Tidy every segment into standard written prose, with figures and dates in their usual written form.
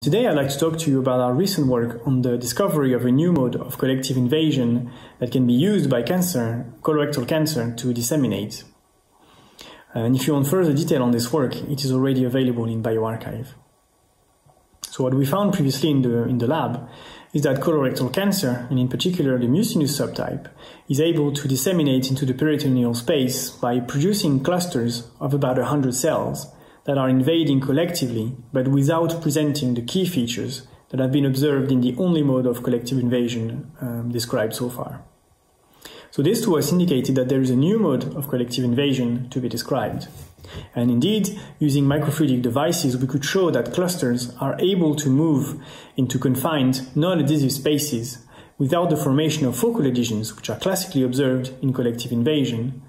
Today I'd like to talk to you about our recent work on the discovery of a new mode of collective invasion that can be used by colorectal cancer, to disseminate. And if you want further detail on this work, it is already available in BioArchive. So what we found previously in the lab is that colorectal cancer, and in particular the mucinous subtype, is able to disseminate into the peritoneal space by producing clusters of about 100 cells that are invading collectively, but without presenting the key features that have been observed in the only mode of collective invasion described so far. So this to us indicated that there is a new mode of collective invasion to be described. And indeed, using microfluidic devices, we could show that clusters are able to move into confined, non-adhesive spaces without the formation of focal adhesions, which are classically observed in collective invasion,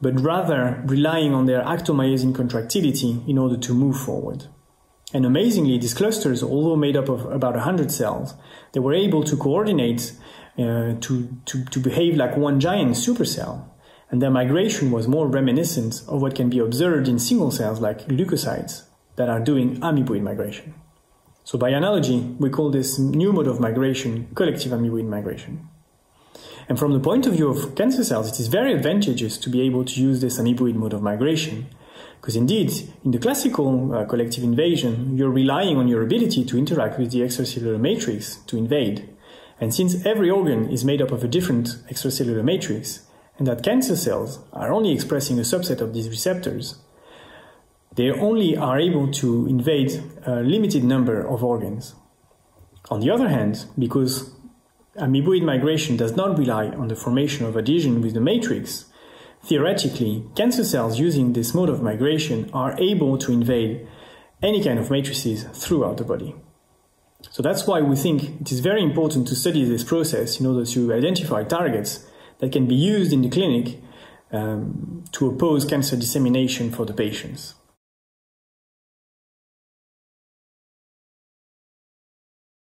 but rather relying on their actin-myosin contractility in order to move forward. And amazingly, these clusters, although made up of about 100 cells, they were able to coordinate to behave like one giant supercell, and their migration was more reminiscent of what can be observed in single cells like leukocytes that are doing amoeboid migration. So by analogy, we call this new mode of migration collective amoeboid migration. And from the point of view of cancer cells, it is very advantageous to be able to use this amoeboid mode of migration, because indeed, in the classical collective invasion, you're relying on your ability to interact with the extracellular matrix to invade. And since every organ is made up of a different extracellular matrix, and that cancer cells are only expressing a subset of these receptors, they only are able to invade a limited number of organs. On the other hand, because amoeboid migration does not rely on the formation of adhesion with the matrix, theoretically, cancer cells using this mode of migration are able to invade any kind of matrices throughout the body. So that's why we think it is very important to study this process in order to identify targets that can be used in the clinic to oppose cancer dissemination for the patients.